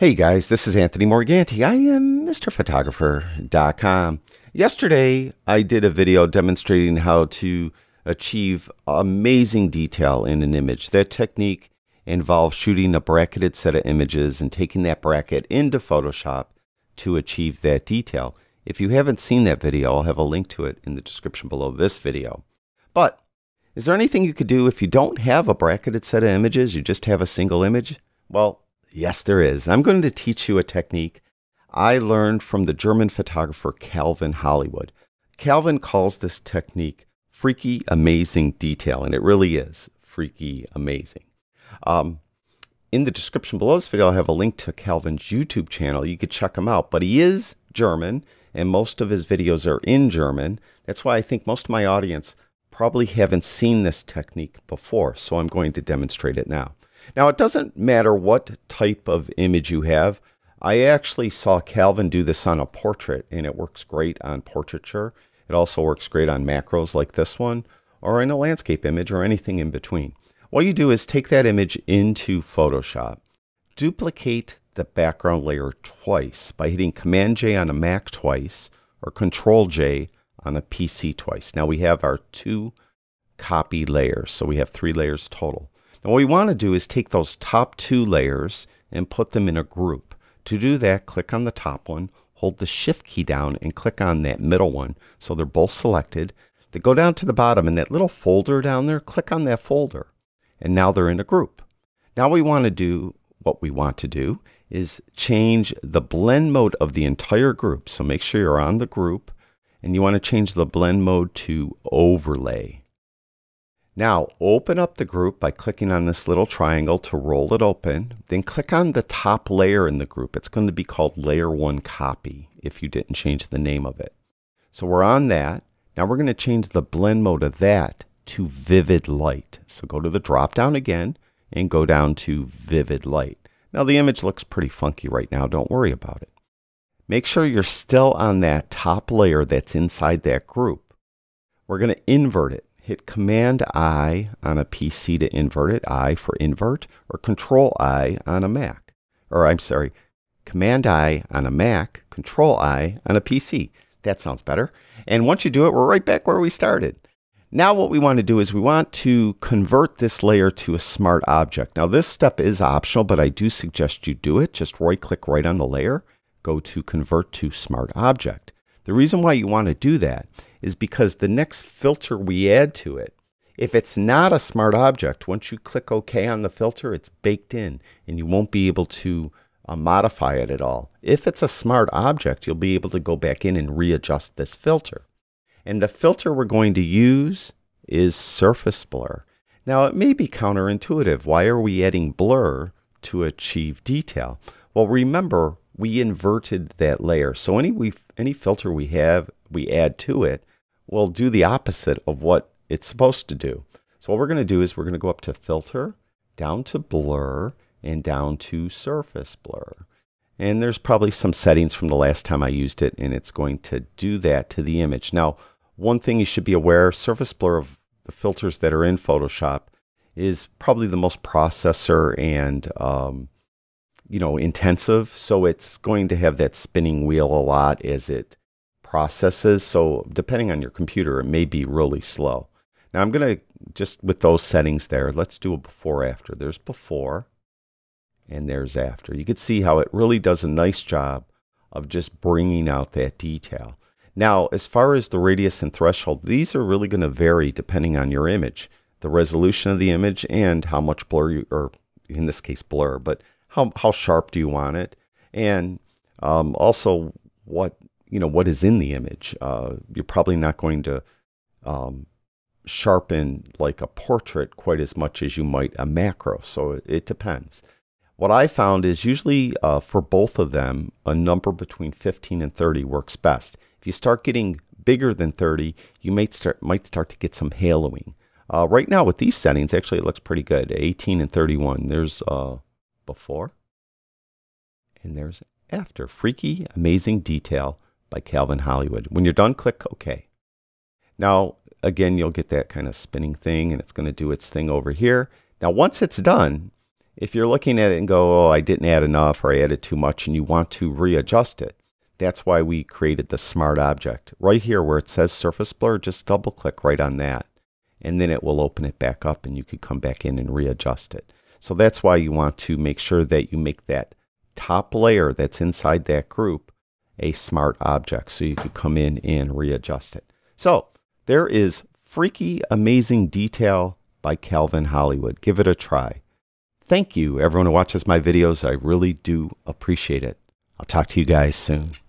Hey guys, this is Anthony Morganti. I am MrPhotographer.com. Yesterday, I did a video demonstrating how to achieve amazing detail in an image. That technique involves shooting a bracketed set of images and taking that bracket into Photoshop to achieve that detail. If you haven't seen that video, I'll have a link to it in the description below this video. But is there anything you could do if you don't have a bracketed set of images, you just have a single image? Well, yes, there is. I'm going to teach you a technique I learned from the German photographer Calvin Hollywood. Calvin calls this technique Freaky Amazing Detail, and it really is freaky amazing. In the description below this video, I'll have a link to Calvin's YouTube channel. You could check him out, but he is German, and most of his videos are in German. That's why I think most of my audience probably haven't seen this technique before, so I'm going to demonstrate it now. Now, it doesn't matter what type of image you have. I actually saw Calvin do this on a portrait, and it works great on portraiture. It also works great on macros like this one, or in a landscape image, or anything in between. What you do is take that image into Photoshop, duplicate the background layer twice by hitting Command-J on a Mac twice, or Control-J on a PC twice. Now, we have our two copy layers, so we have three layers total. Now, what we want to do is take those top two layers and put them in a group. To do that, click on the top one, hold the Shift key down, and click on that middle one so they're both selected. Then go down to the bottom, and that little folder down there, click on that folder, and now they're in a group. Now what we want to do is change the blend mode of the entire group. So make sure you're on the group, and you want to change the blend mode to Overlay. Now, open up the group by clicking on this little triangle to roll it open. Then click on the top layer in the group. It's going to be called Layer 1 Copy if you didn't change the name of it. So we're on that. Now we're going to change the blend mode of that to Vivid Light. So go to the drop down again and go down to Vivid Light. Now the image looks pretty funky right now. Don't worry about it. Make sure you're still on that top layer that's inside that group. We're going to invert it. Hit Command-I on a PC to invert it, I for invert, or Control-I on a Mac. Or I'm sorry, Command-I on a Mac, Control-I on a PC. That sounds better. And once you do it, we're right back where we started. Now what we want to do is we want to convert this layer to a smart object. Now this step is optional, but I do suggest you do it. Just right-click right on the layer, go to Convert to Smart Object. The reason why you want to do that is because the next filter we add to it, if it's not a smart object, once you click OK on the filter, it's baked in and you won't be able to modify it at all. If it's a smart object, you'll be able to go back in and readjust this filter. And the filter we're going to use is Surface Blur. Now, it may be counterintuitive. Why are we adding blur to achieve detail? Well, remember, we inverted that layer. So any filter we have, we add to it, will do the opposite of what it's supposed to do. So what we're going to do is we're going to go up to Filter, down to Blur, and down to Surface Blur. And there's probably some settings from the last time I used it, and it's going to do that to the image. Now, one thing you should be aware, Surface Blur of the filters that are in Photoshop is probably the most processor and intensive, so it's going to have that spinning wheel a lot as it processes. So depending on your computer, it may be really slow. Now I'm going to, just with those settings there, let's do a before after. There's before and there's after. You can see how it really does a nice job of just bringing out that detail. Now, as far as the radius and threshold, these are really going to vary depending on your image, the resolution of the image, and how much blur you, or in this case blur, but how sharp do you want it, and also what is in the image. You're probably not going to sharpen like a portrait quite as much as you might a macro, so it depends. What I found is usually for both of them, a number between 15 and 30 works best. If you start getting bigger than 30, you might start to get some haloing. Right now with these settings, actually it looks pretty good. 18 and 31, there's before and there's after. Freaky Amazing Detail by Calvin Hollywood. When you're done, click OK. Now again, you'll get that kind of spinning thing, and it's going to do its thing over here. Now once it's done, If you're looking at it and go, oh, I didn't add enough or I added too much, and you want to readjust it, that's why we created the smart object. Right here where it says Surface Blur, just double click right on that. And then it will open it back up and you could come back in and readjust it. So that's why you want to make sure that you make that top layer that's inside that group a smart object so you could come in and readjust it. So there is Freaky Amazing Detail by Calvin Hollywood. Give it a try. Thank you everyone who watches my videos. I really do appreciate it. I'll talk to you guys soon.